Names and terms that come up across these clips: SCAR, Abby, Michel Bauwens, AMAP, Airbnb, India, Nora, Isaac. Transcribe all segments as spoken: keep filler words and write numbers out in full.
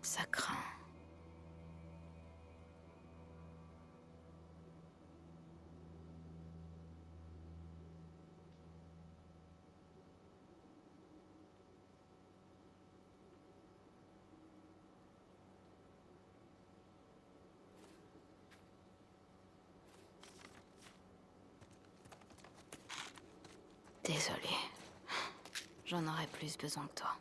Ça craint. Désolée. J'en aurais plus besoin que toi.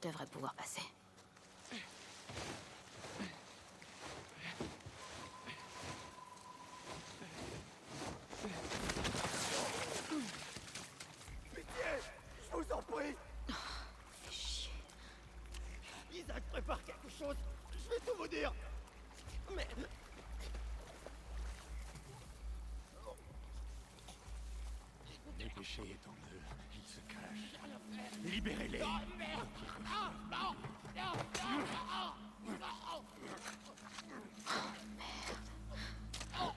Je devrais pouvoir passer. Pitié, je vous en prie. Oh, fais chier. Isaac prépare quelque chose. Je vais tout vous dire. Mais... Dépêchez, étendeux, ils se cachent. Libérez-les. Ah, non, non, non, non, non. Oh,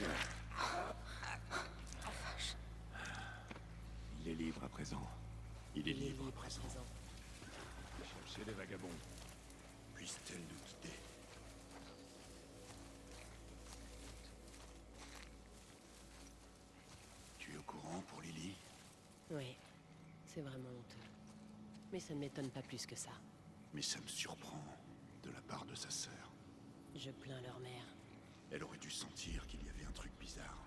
merde. Il est libre à présent. Il est libre. présent. Cherchez les vagabonds. Puissent-elles nous quitter? Tu es au courant pour Lily? Oui, c'est vraiment honteux. Mais ça ne m'étonne pas plus que ça. Mais ça me surprend, de la part de sa sœur. Je plains leur mère. Elle aurait dû sentir qu'il y avait un truc bizarre.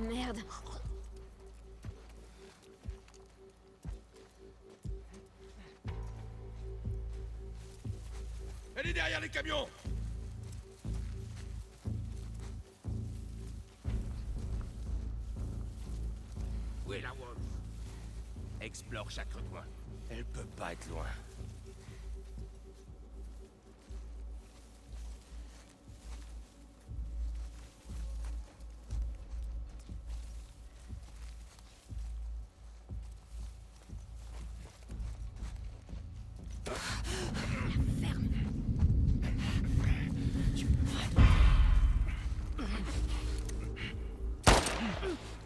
Merde. Elle est derrière les camions. Où est la Wolf? Explore chaque recoin. Elle peut pas être loin.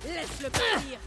Laisse-le partir.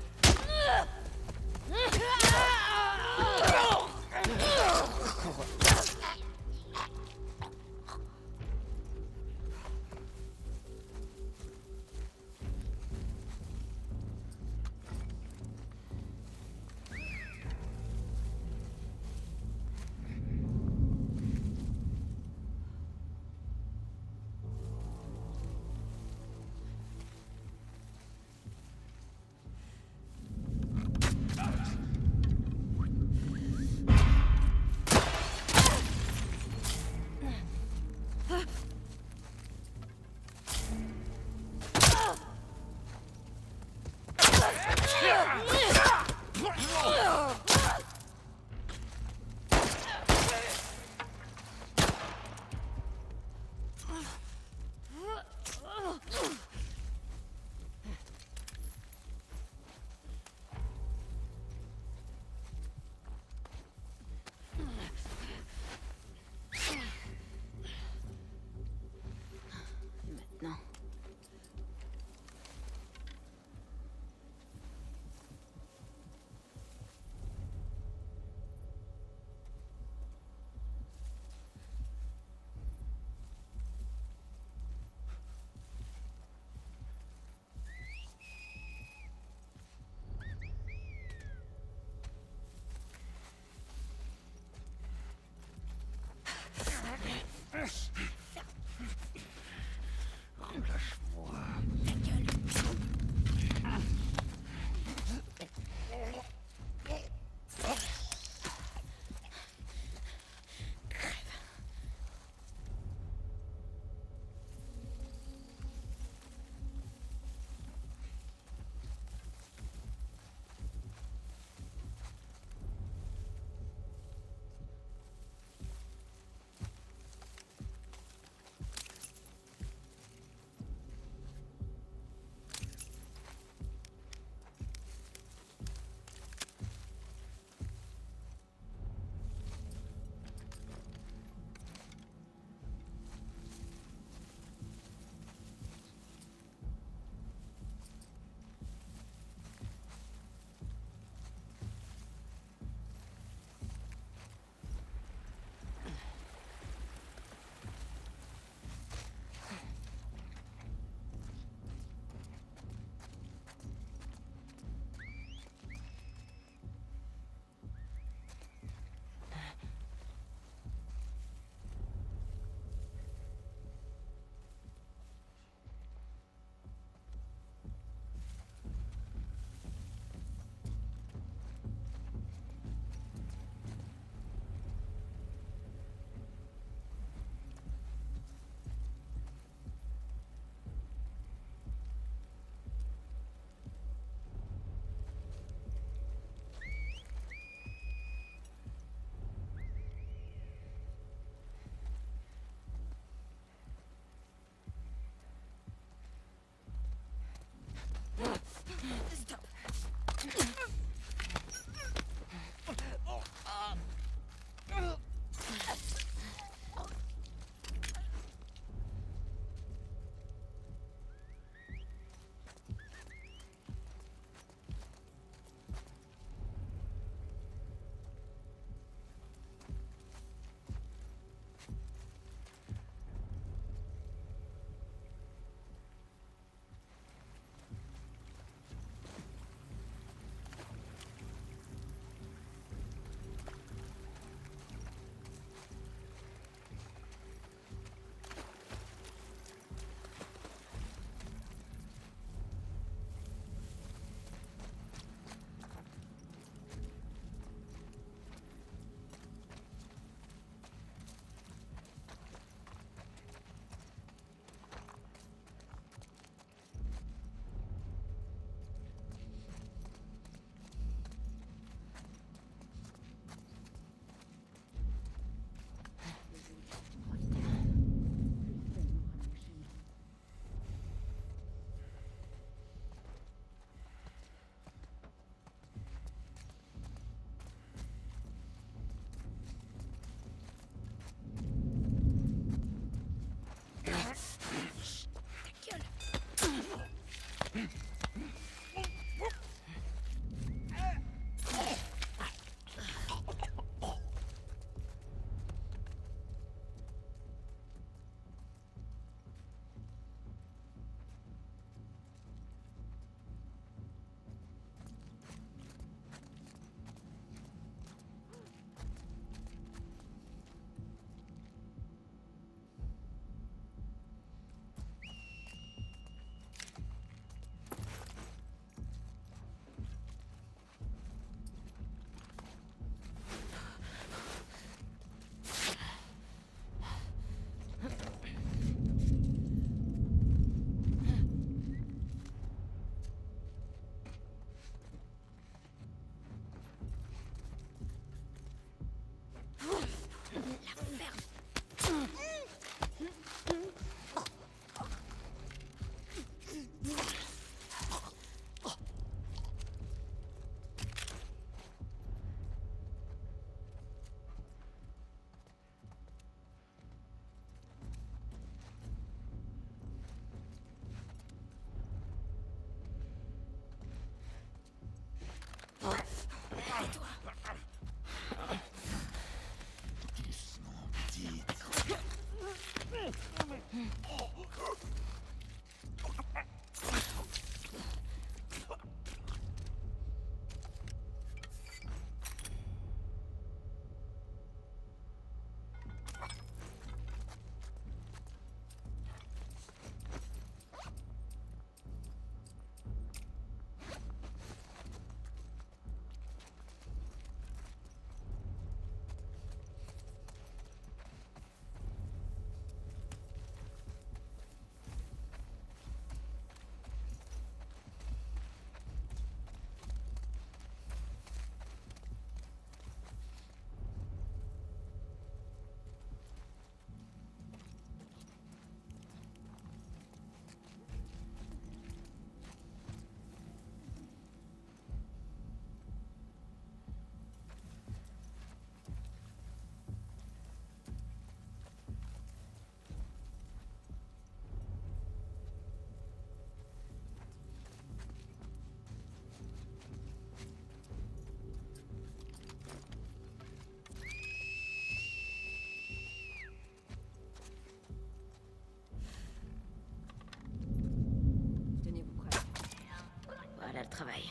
Le travail.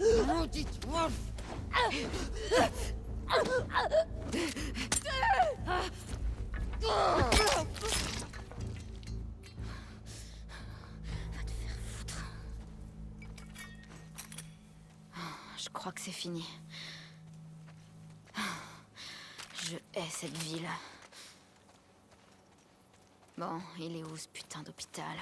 Rotet Wurf! Va te faire foutre. Je crois que c'est fini. Je hais cette ville. Bon, il est où ce putain d'hôpital ?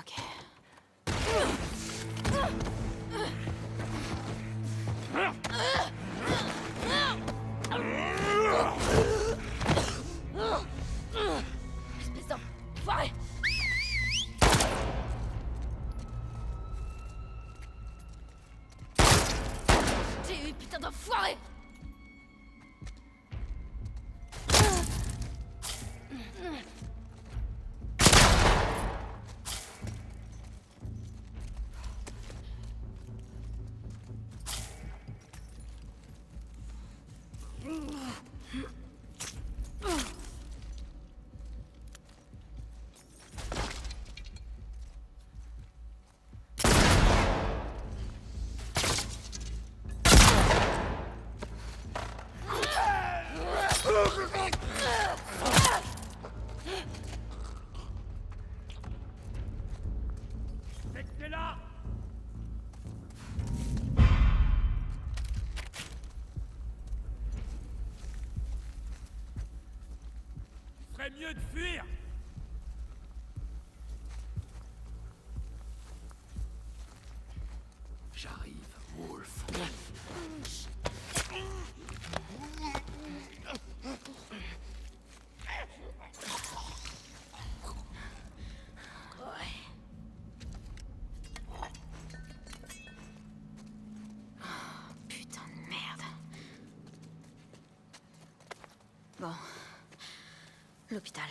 Okay. Espèce d'enfoiré. J'ai eu putain d'enfoiré. Mieux de fuir. J'arrive, Wolf. Oh, putain de merde. Bon. L'hôpital.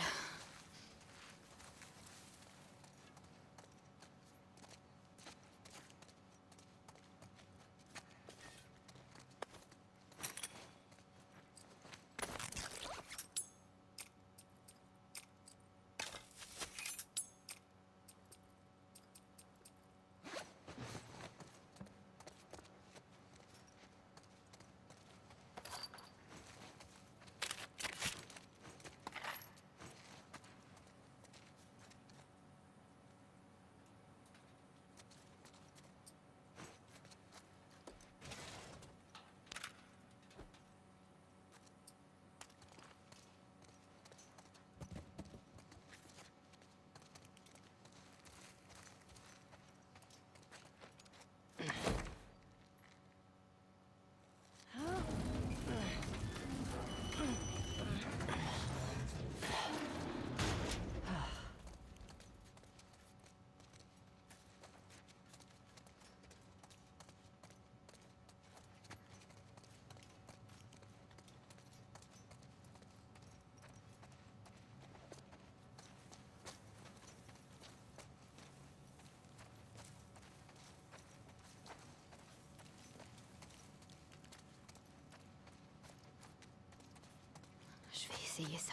Je vais essayer ça.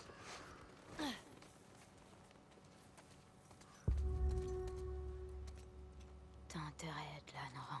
T'as intérêt à être là, Nora.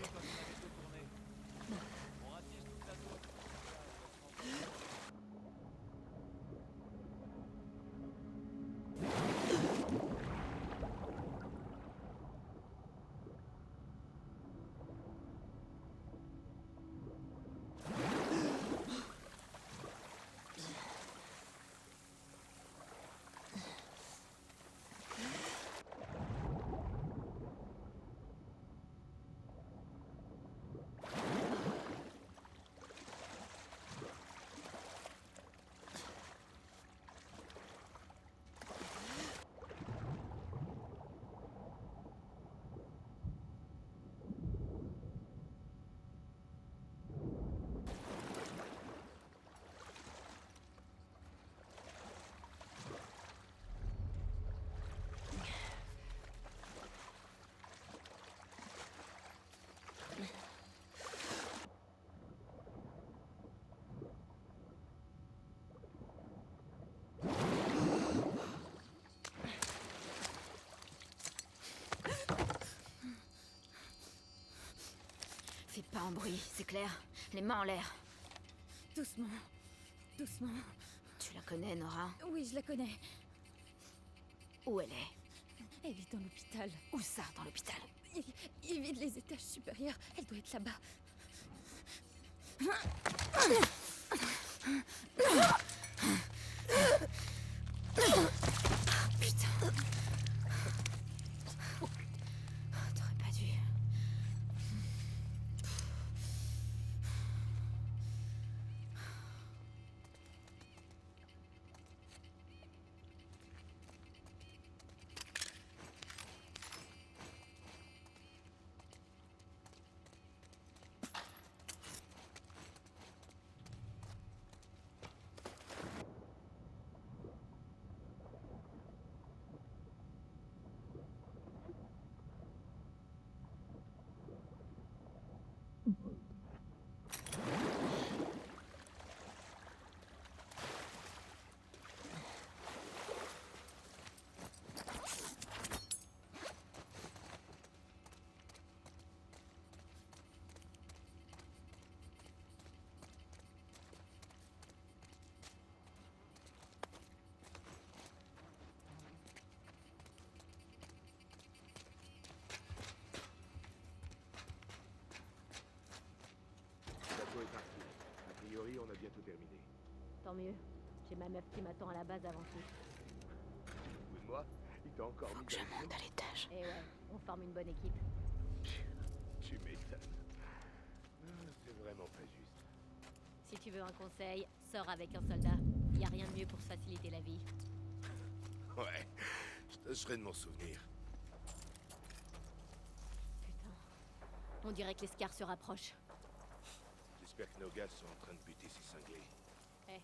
Merde. Faites pas un bruit, c'est clair. Les mains en l'air. Doucement. Doucement. Tu la connais, Nora? Oui, je la connais. Où elle est? Elle est dans l'hôpital. Où ça, dans l'hôpital? Évite les étages supérieurs. Elle doit être là-bas. On a bientôt terminé. Tant mieux. J'ai ma meuf qui m'attend à la base avant tout. Écoute moi, il t'a encore mis. Faut que je monte à l'étage. Eh ouais, on forme une bonne équipe. Tu m'étonnes. C'est vraiment pas juste. Si tu veux un conseil, sors avec un soldat. Y a rien de mieux pour faciliter la vie. Ouais, je te serai de mon souvenir. Putain, on dirait que les SCAR se rapprochent. J'espère que nos gars sont en train de buter ces cinglés. Eh, hey,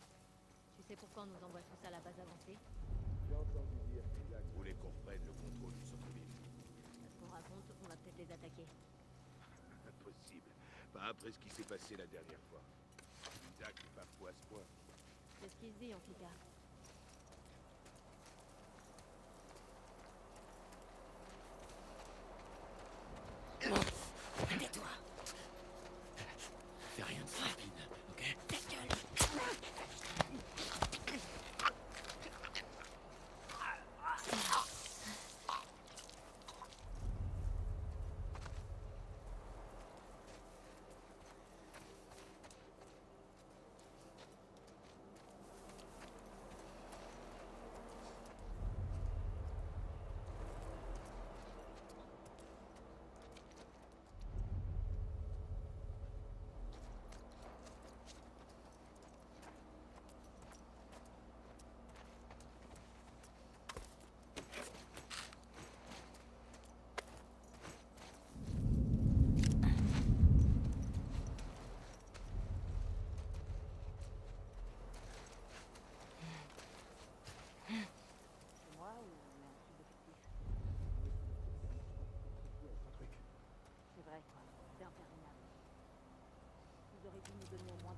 tu sais pourquoi on nous envoie tous à la base avancée? J'ai entendu dire que Isaac voulait qu'on reprenne le contrôle du centre-ville. Parce qu'on raconte, on va peut-être les attaquer. Impossible. Pas après ce qui s'est passé la dernière fois. Isaac n'est pas fou à ce point. C'est ce qu'il dit en tout cas.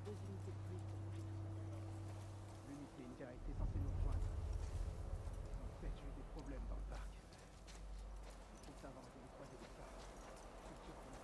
Deux unités de plus pour bouger tout ça. L'unité India était censée nous rejoindre. En fait, j'ai eu des problèmes dans le parc. Il faut savoir que les croisés des parcs. C'est sûr qu'on va.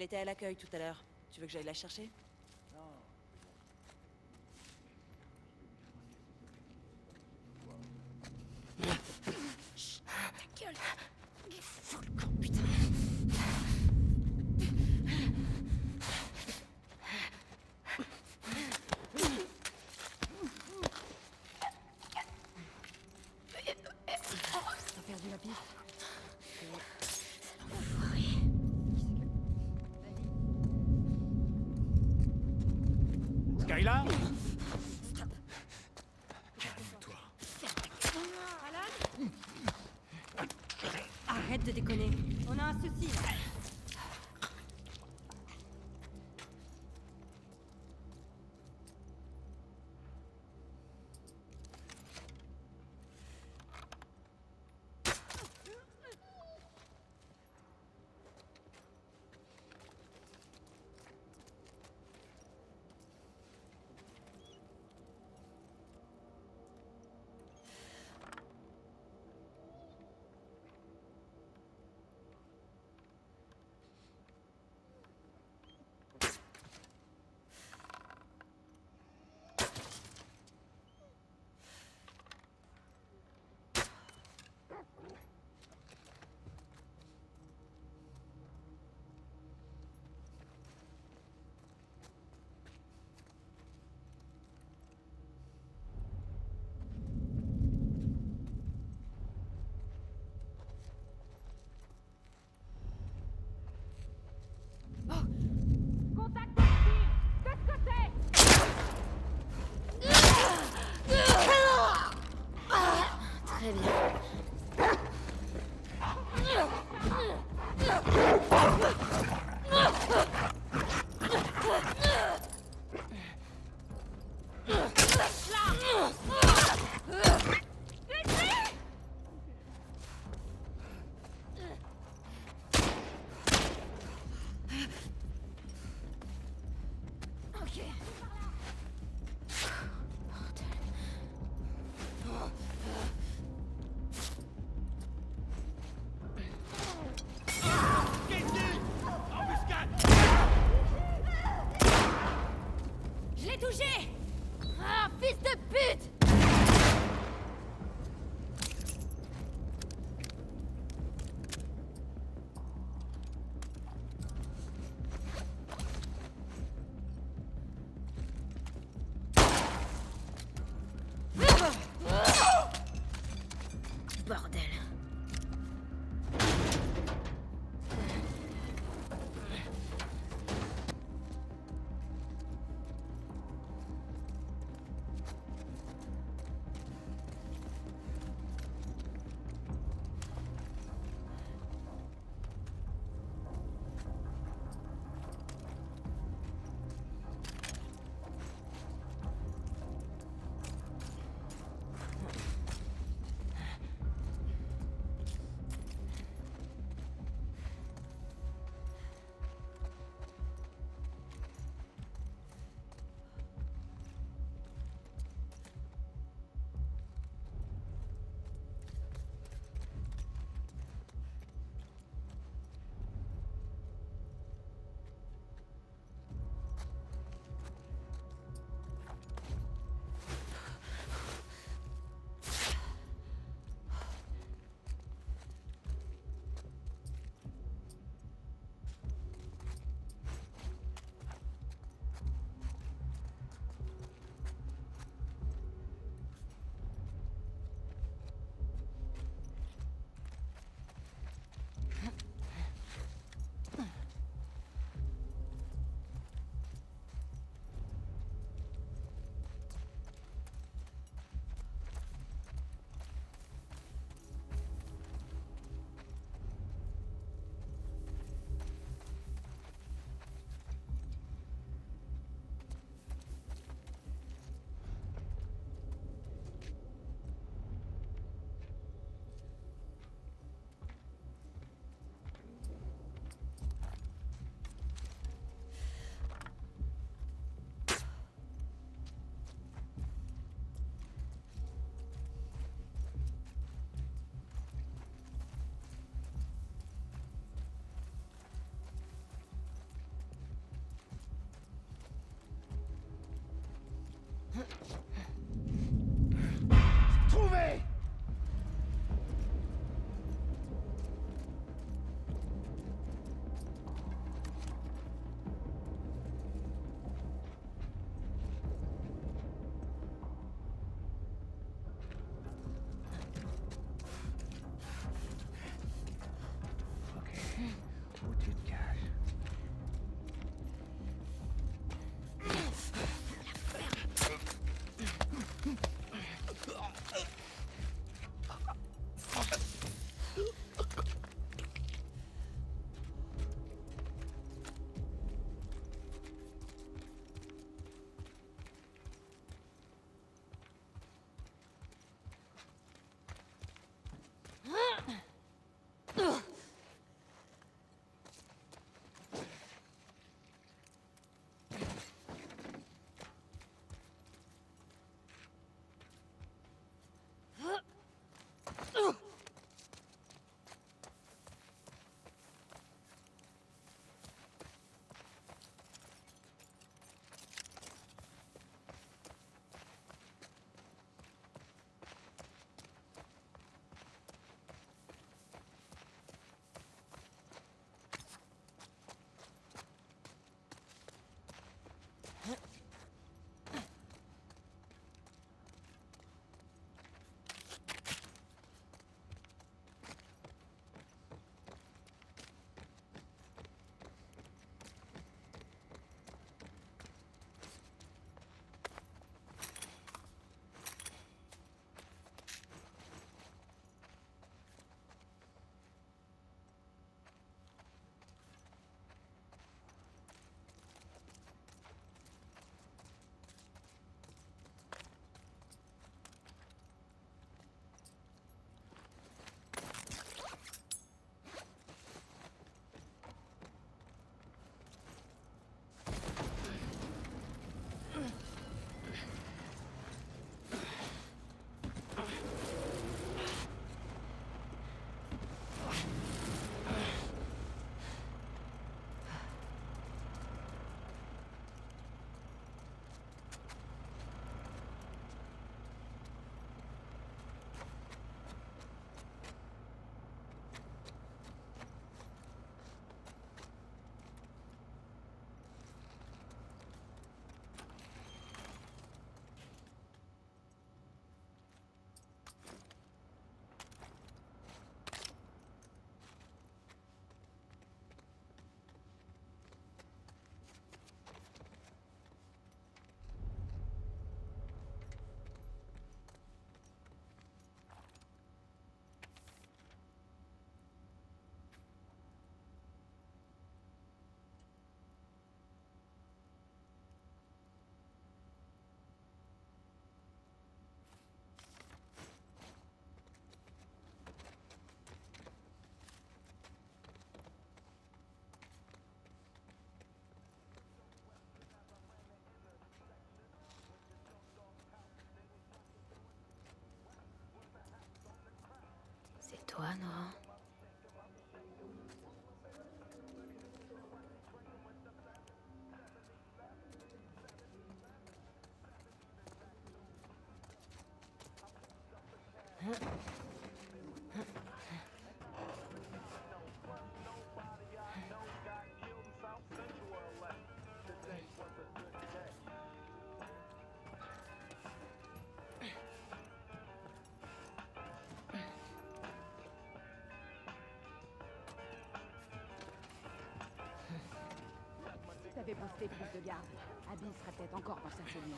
Elle était à l'accueil tout à l'heure. Tu veux que j'aille la chercher? Non. Trouvé! C'est toi, Nora? Hein? Boosté plus de garde. Abby sera peut-être encore dans sa cellule.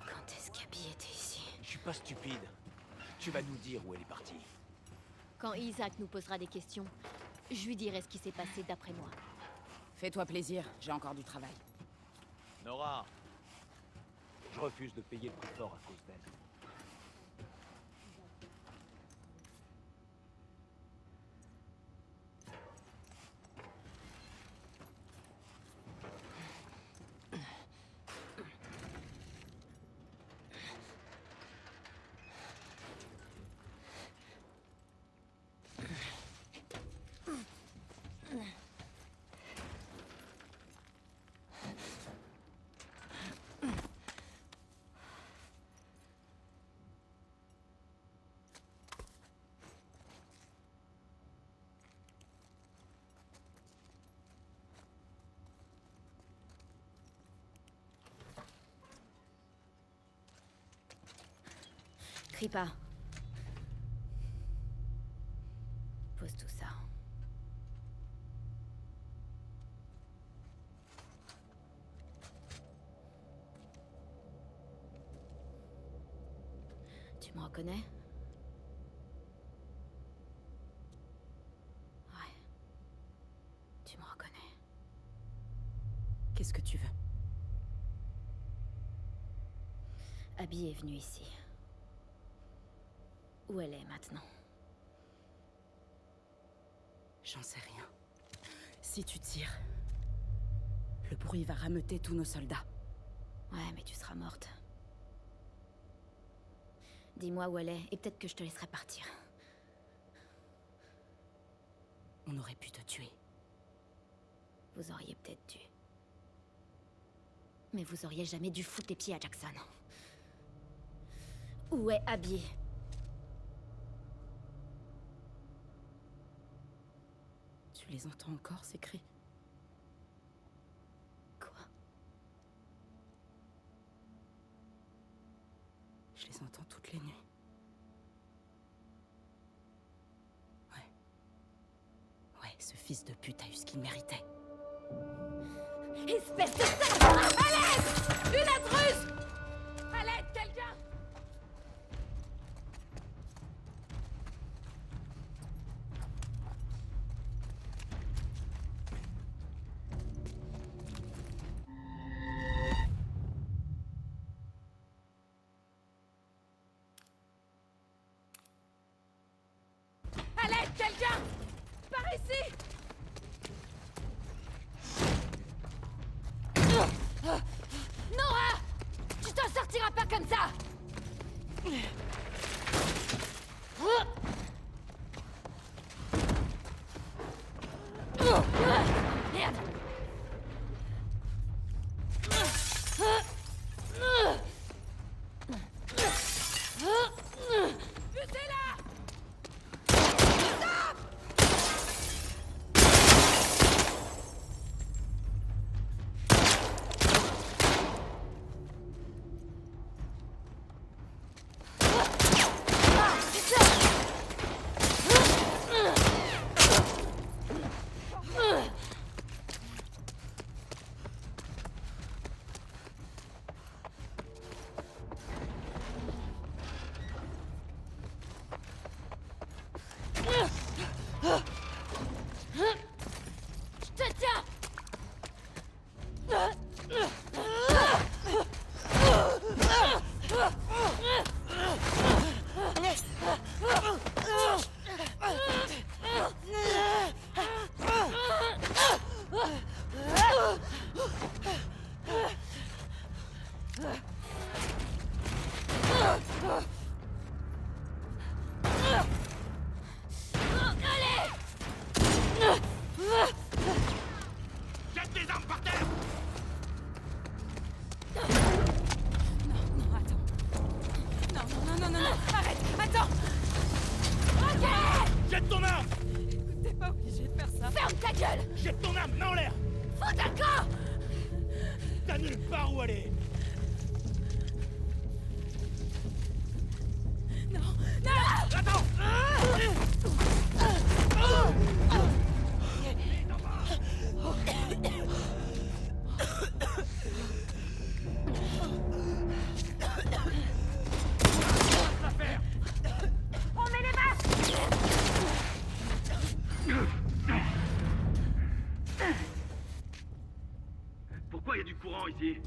Quand est-ce qu'Abby était ici? Je suis pas stupide. Tu vas nous dire où elle est partie. Quand Isaac nous posera des questions, je lui dirai ce qui s'est passé d'après moi. Fais-toi plaisir, j'ai encore du travail. Nora, je refuse de payer le prix fort à cause d'elle. Crie pas. Pose tout ça. Tu me reconnais? Ouais. Tu me reconnais. Qu'est-ce que tu veux? Abby est venue ici. Où elle est maintenant? J'en sais rien. Si tu tires, le bruit va rameuter tous nos soldats. Ouais, mais tu seras morte. Dis-moi où elle est, et peut-être que je te laisserai partir. On aurait pu te tuer. Vous auriez peut-être dû. Mais vous auriez jamais dû foutre les pieds à Jackson. Où est Abby? Tu les entends encore, ces cris? Quoi? Je les entends toutes les nuits. Ouais. Ouais, ce fils de pute a eu ce qu'il méritait. Espèce de sale! À l'aide! Une intruse! À l'aide, quelqu'un! Quelqu'un! Par ici! Nora! Tu t'en sortiras pas comme ça! Merde! Ici.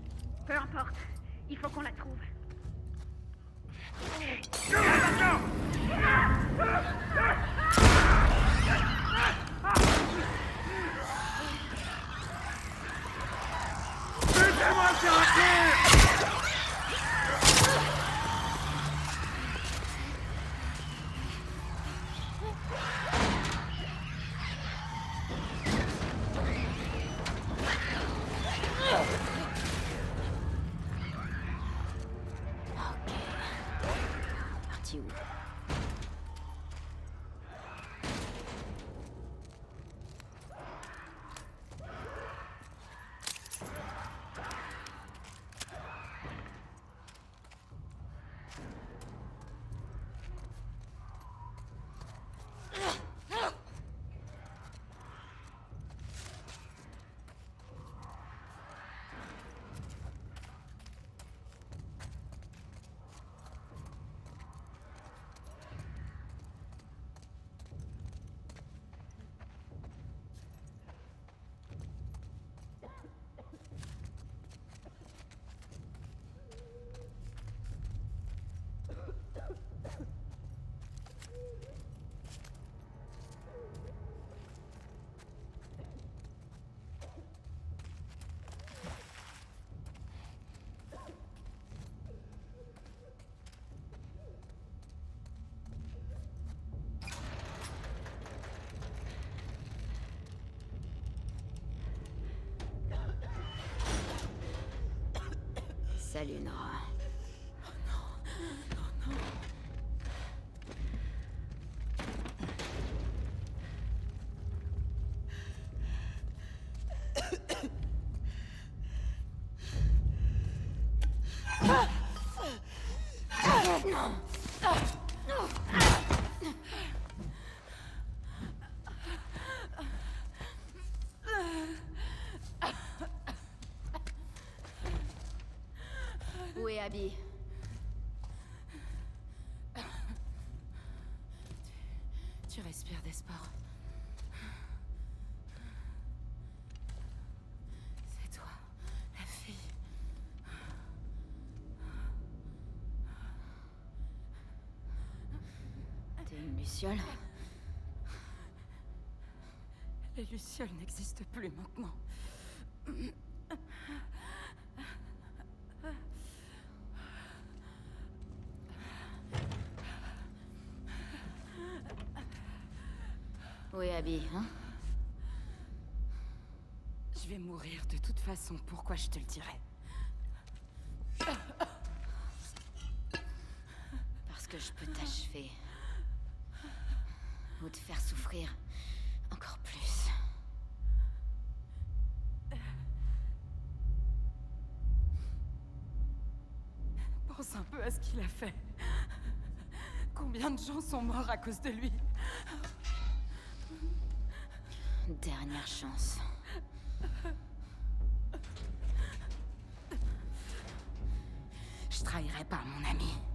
Peu importe, il faut qu'on la trouve. Mettez-moi sur la terre ! Salut, Nora. Oh non, oh non. Où est Abby? Tu, tu respires d'espoir. C'est toi, la fille. T'es une luciole? Les lucioles n'existent plus maintenant. Oui, Abby, hein? Je vais mourir de toute façon, pourquoi je te le dirais? Parce que je peux t'achever. Ou te faire souffrir encore plus. Pense un peu à ce qu'il a fait. Combien de gens sont morts à cause de lui? Dernière chance. Je trahirai pas mon ami.